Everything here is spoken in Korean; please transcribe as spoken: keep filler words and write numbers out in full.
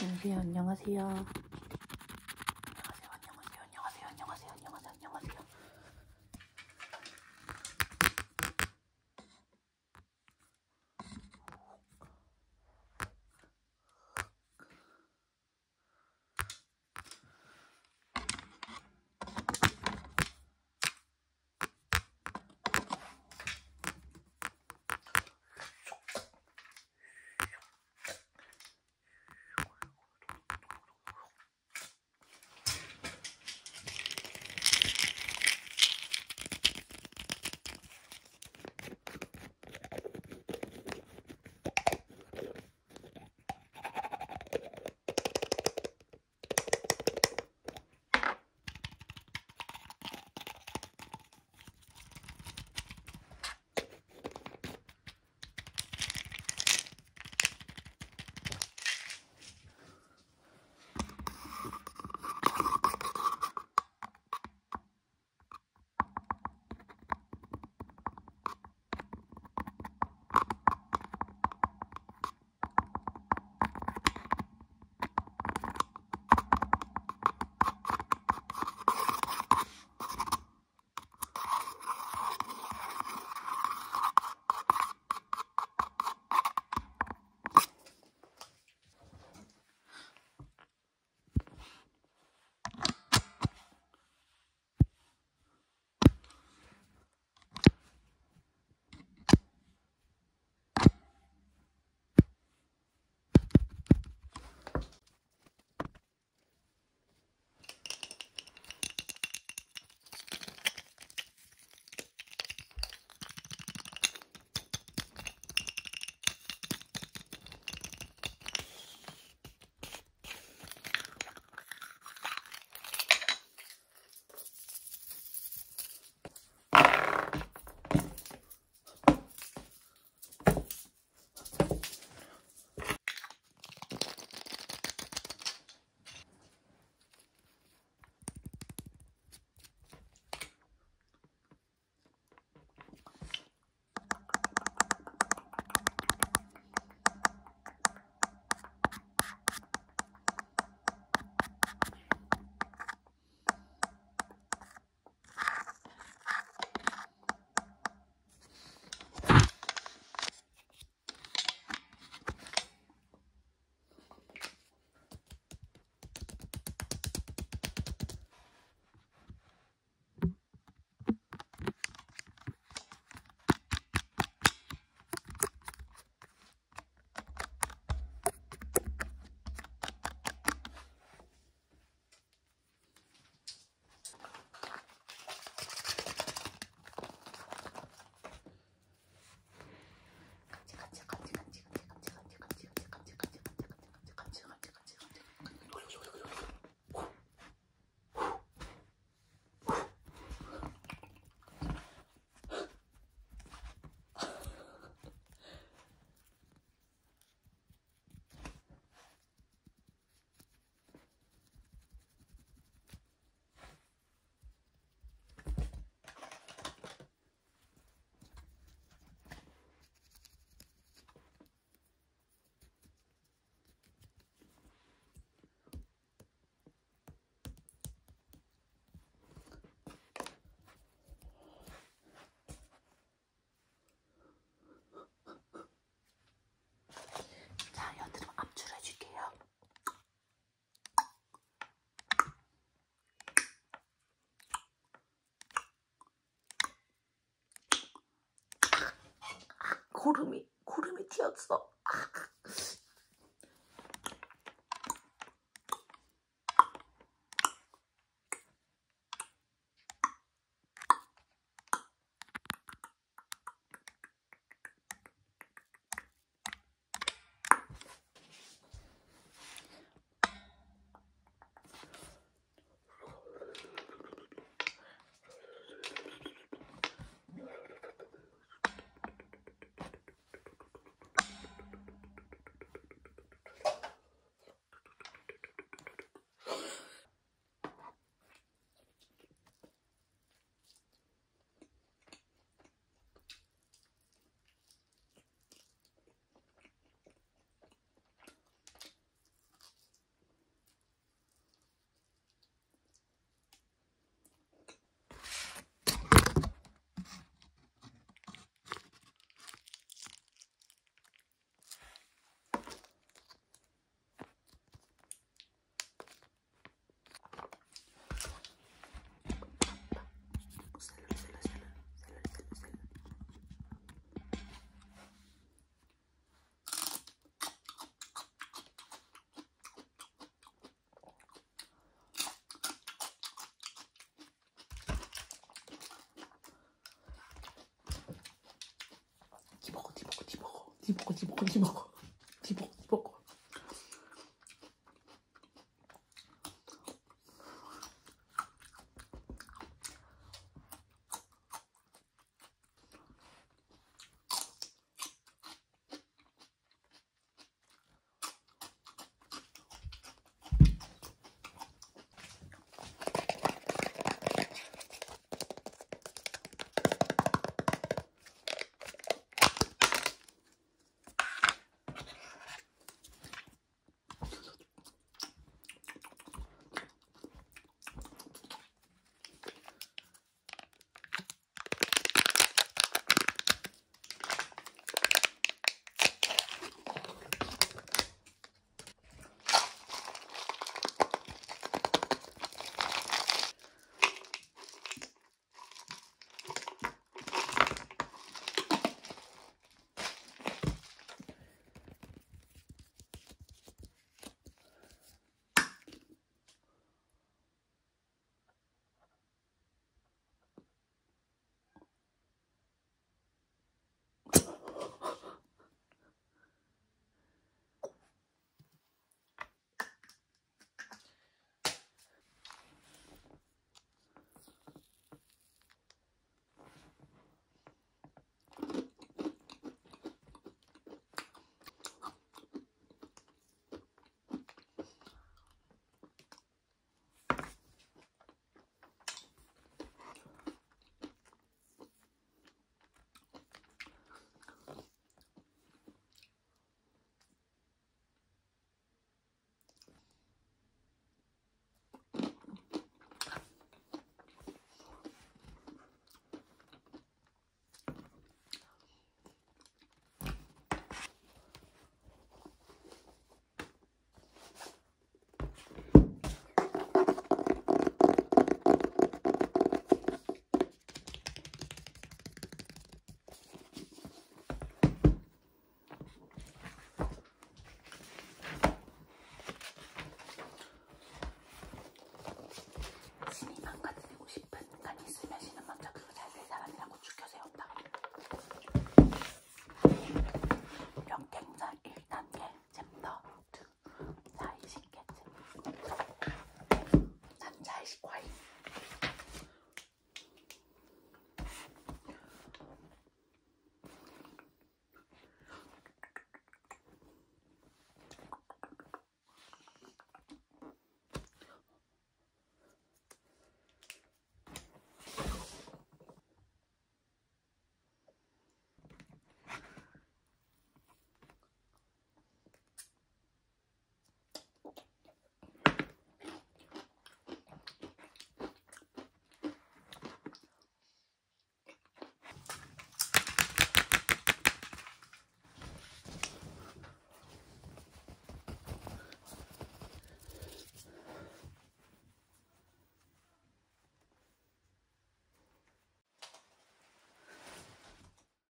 안녕하세요. 안녕하세요. 안녕하세요. 안녕하세요. 안녕하세요. 안녕하세요. 안녕하세요. 고름이, 고름이 튀었어. 집어코 집어코 집어코